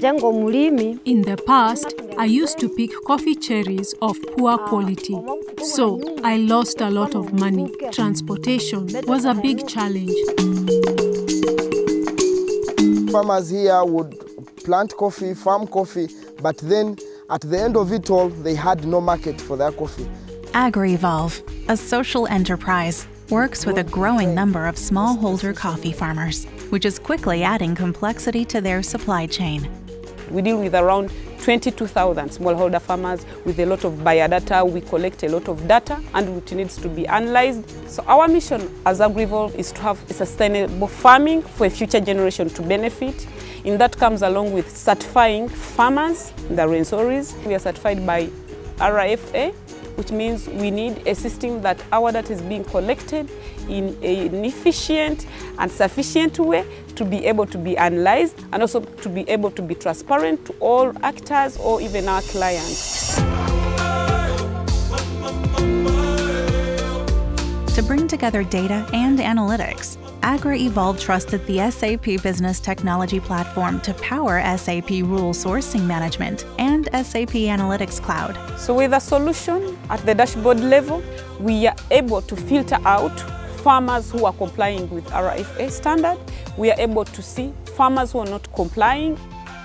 In the past, I used to pick coffee cherries of poor quality, so I lost a lot of money. Transportation was a big challenge. Farmers here would plant coffee, farm coffee, but then at the end of it all, they had no market for their coffee. Agri Evolve, a social enterprise, works with a growing number of smallholder coffee farmers, which is quickly adding complexity to their supply chain. We deal with around 22,000 smallholder farmers with a lot of buyer data. We collect a lot of data and it needs to be analyzed. So our mission as Agri Evolve is to have sustainable farming for a future generation to benefit. And that comes along with certifying farmers, the Rwenzoris. We are certified by RFA, which means we need a system that our data is being collected in an efficient and sufficient way to be able to be analyzed and also to be able to be transparent to all actors or even our clients. To bring together data and analytics, Agri Evolve trusted the SAP Business Technology Platform to power SAP Rural Sourcing Management and SAP Analytics Cloud. So with a solution at the dashboard level, we are able to filter out farmers who are complying with RFA standard. We are able to see farmers who are not complying.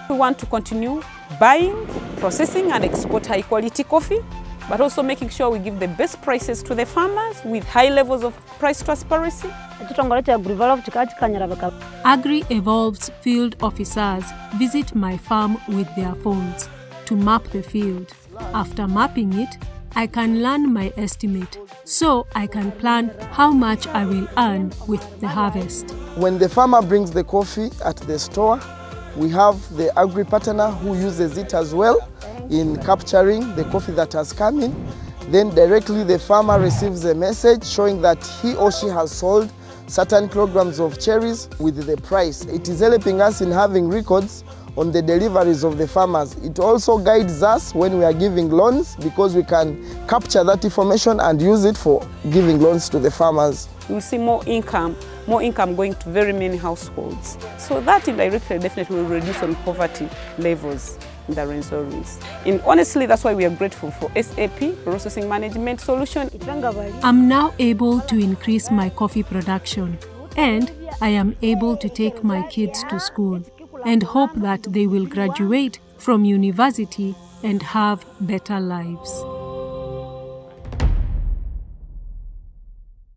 We want to continue buying, processing and export high quality coffee, but also making sure we give the best prices to the farmers with high levels of price transparency. Agri Evolve's field officers visit my farm with their phones to map the field. After mapping it, I can learn my estimate, so I can plan how much I will earn with the harvest. When the farmer brings the coffee at the store, we have the agri partner who uses it as well in capturing the coffee that has come in. Then directly the farmer receives a message showing that he or she has sold certain kilograms of cherries with the price. It is helping us in having records on the deliveries of the farmers. It also guides us when we are giving loans because we can capture that information and use it for giving loans to the farmers. You'll see more income going to very many households. So that indirectly definitely will reduce on poverty levels in the Rwenzoris. And honestly, that's why we are grateful for SAP Rural Sourcing Management solution. I'm now able to increase my coffee production, and I am able to take my kids to school and hope that they will graduate from university and have better lives.